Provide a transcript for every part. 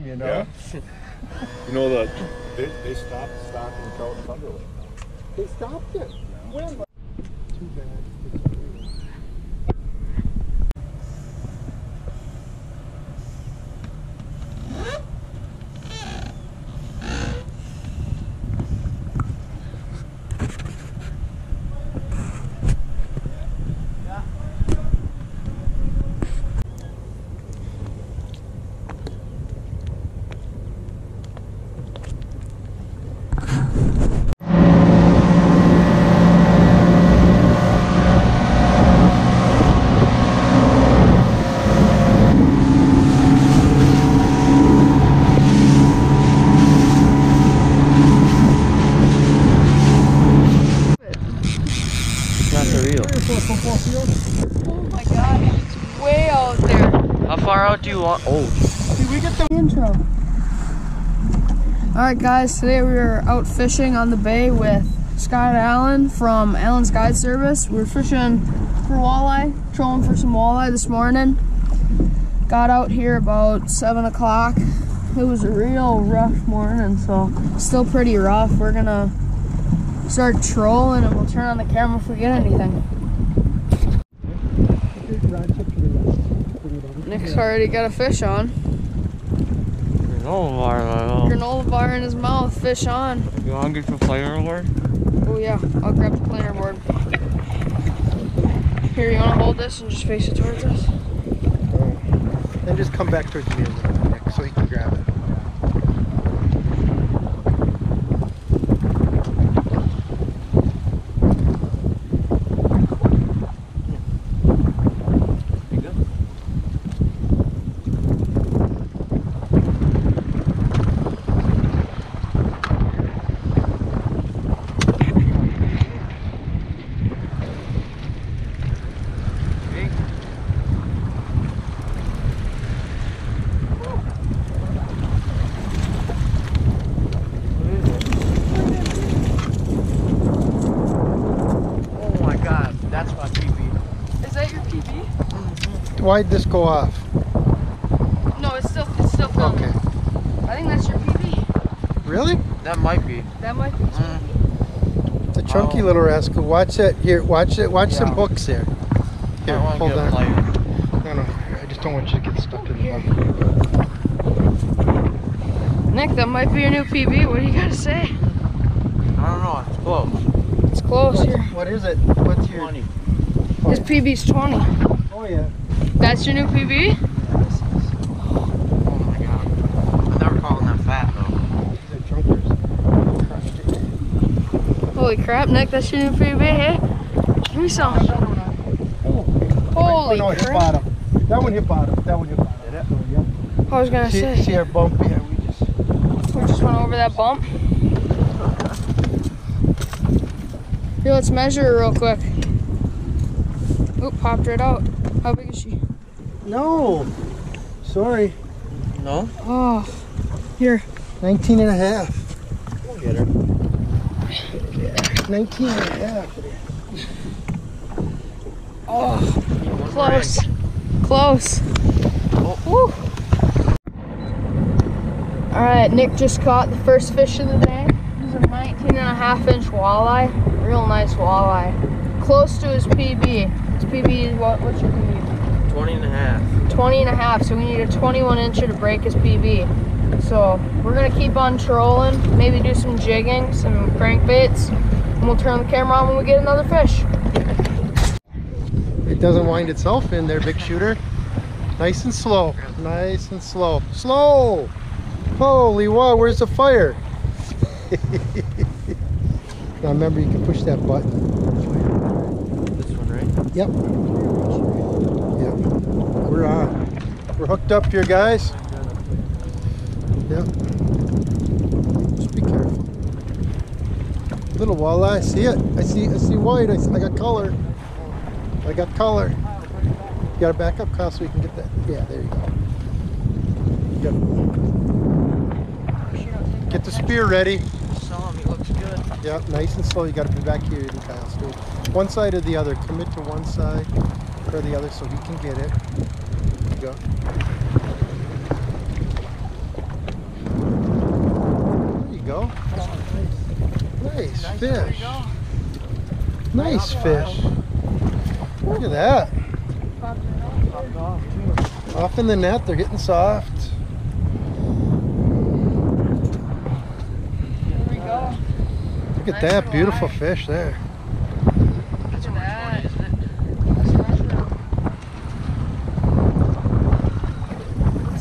You know? Yeah. You know that they stopped stocking trout in Thunderland. They stopped it. No. When? Too bad. Oh my god, it's way out there. How far out do you want? Oh. Did we get the intro? Alright guys, today we are out fishing on the bay with Scott Allen from Allen's Guide Service. We were fishing for walleye, trolling for some walleye this morning. Got out here about 7 o'clock. It was a real rough morning, so still pretty rough. We're gonna start trolling and we'll turn on the camera if we get anything. Nick's already got a fish on. Granola bar, though. Granola bar in his mouth, fish on. You want to get the planer board? Oh, yeah, I'll grab the planer board. Here, you want to hold this and just face it towards us? Then just come back towards me so he can grab it. Why'd this go off? No, it's still filming. Okay. I think that's your PB. Really? That might be. It's a chunky little rascal. Watch that. Here, watch it. Watch some hooks there. Here, hold on. No, I just don't want you to get stuck in the hook. Nick, that might be your new PB. What do you got to say? I don't know. It's close. It's close. Here. What is it? What's your? 20. His PB's 20. Oh yeah. That's your new PB? Oh my god. I'm never calling that fat though. Holy crap, Nick, that's your new PB, hey? Give me some. Holy crap. Hit bottom. That one hit bottom. Did it? I was gonna say. See our bump here? Yeah, we just went over that bump. Here, let's measure it real quick. Oop, popped right out. How big is she? No. Sorry. No? Oh. Here. 19 and a half. We'll get her. 19 and a half. Oh. Close. Close. Oh. Alright, Nick just caught the first fish of the day. This is a 19 and a half inch walleye. Real nice walleye. Close to his PB. PB is what's your PB? 20 and a half. 20 and a half, so we need a 21 incher to break his PB. So we're going to keep on trolling, maybe do some jigging, some crankbaits, and we'll turn the camera on when we get another fish. It doesn't wind itself in there, big shooter. Nice and slow, nice and slow. Slow! Holy wow, where's the fire? Now remember, you can push that button. Yep. We're on. We're hooked up here, guys. Yep. Just be careful. Little walleye. I see it. I see white. I got color. I got color. You gotta back up, Kyle, so we can get that. Yeah, there you go. Yep. Get the spear ready. Yep, nice and slow. You got to be back here, even Kyle. So one side or the other. Commit to one side or the other so he can get it. There you go. fish. Nice fish. Look at that. Off in the net, they're getting soft. There we go. Look at that beautiful fish there. It's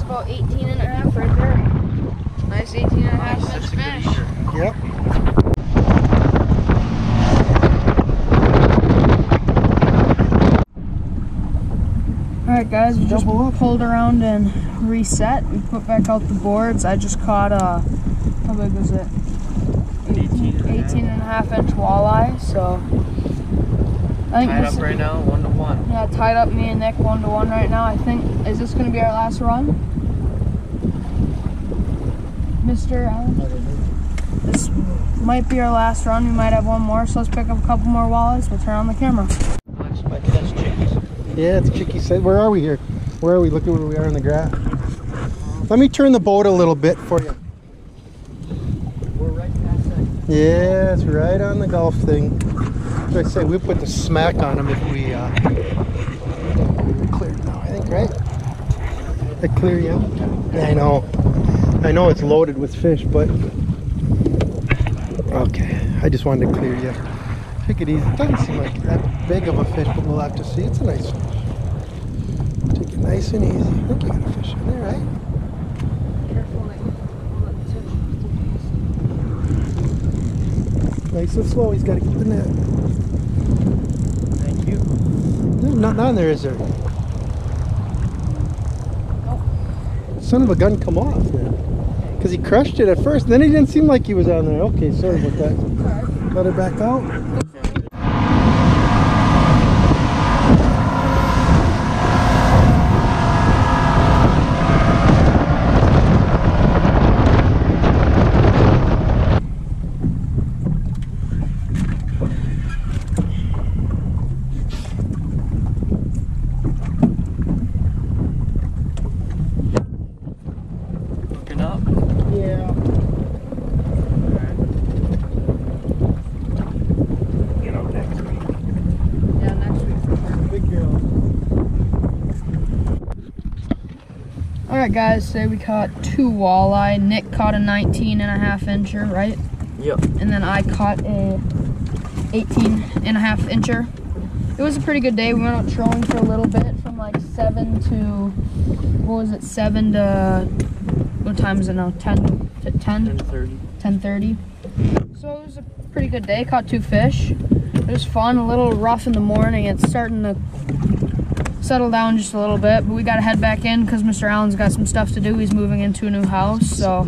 about 18.5 right there. Nice 18.5 fish. Yep. Alright guys, we just pulled around and reset. We put back out the boards. I just caught a, how big was it? 18.5 inch walleye, so. I think tied up right now, 1-to-1. Yeah, tied up me and Nick 1-to-1 right now. I think, is this going to be our last run? Mr. Allen? This might be our last run. We might have one more, so let's pick up a couple more walleyes. We'll turn on the camera. Yeah, it's Chicky said. Where are we here? Where are we? Look at where we are in the graph. Let me turn the boat a little bit for you. We're right past that. Yeah, it's right on the golf thing. Like I say, we put the smack on them if we clear now, I think, right? I clear you out. Yeah, I know. I know it's loaded with fish, but okay. I just wanted to clear you. Take it easy. It doesn't seem like that big of a fish, but we'll have to see. It's a nice fish. Take it nice and easy. I think you got a fish in there, right? Careful, Nick. Hold up too. Nice and slow. He's got to get the net. Thank you. There's nothing on there, is there? Oh. Son of a gun, come off there. Because he crushed it at first, then he didn't seem like he was on there. Okay, sorry about that. All right. Let it back out. Alright guys, today we caught 2 walleye. Nick caught a 19.5 incher, right? Yep. And then I caught a 18.5 incher. It was a pretty good day. We went out trolling for a little bit from like 7 to, what time is it now? 10 to 10? 10:30. 10:30. So it was a pretty good day. Caught 2 fish. It was fun, a little rough in the morning. It's starting to settle down just a little bit, but we gotta head back in because Mr. Allen's got some stuff to do. He's moving into a new house, so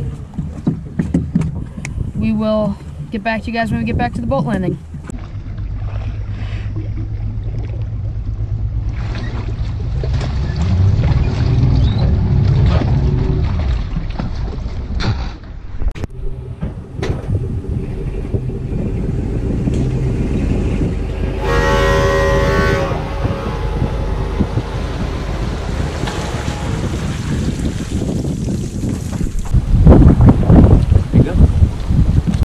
we will get back to you guys when we get back to the boat landing.